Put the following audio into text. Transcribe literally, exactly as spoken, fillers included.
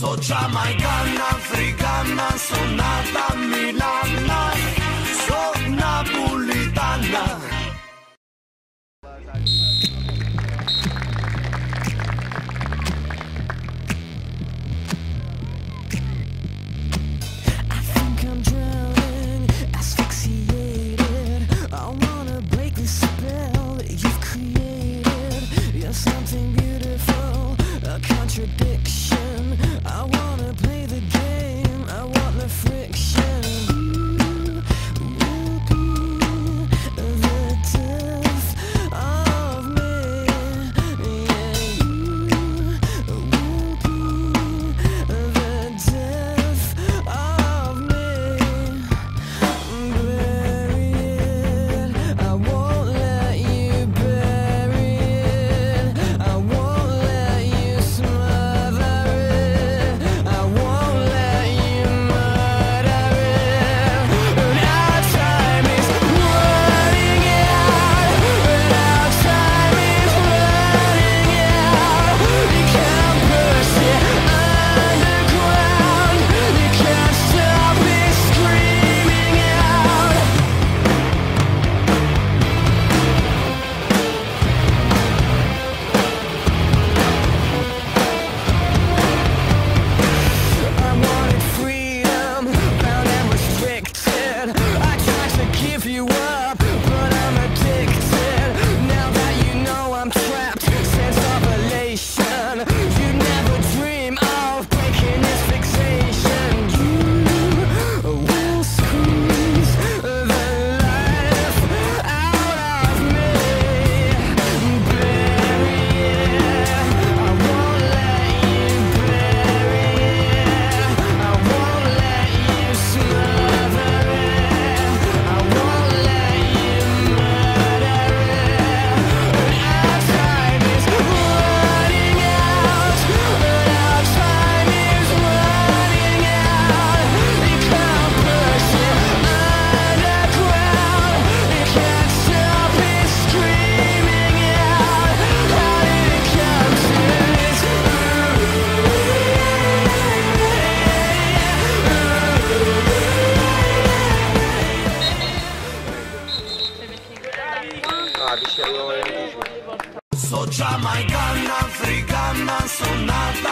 So giamaicana, africana, sono nata a Milano, sono napolitana. Contradiction. I wanna play the game. I want the friction. Ooh, ooh, ooh, the death of me. Yeah. Ooh, ooh, ooh, the death of me. Bury it. I won't let you bury it. I won't. So giamaicana, africana, sono nata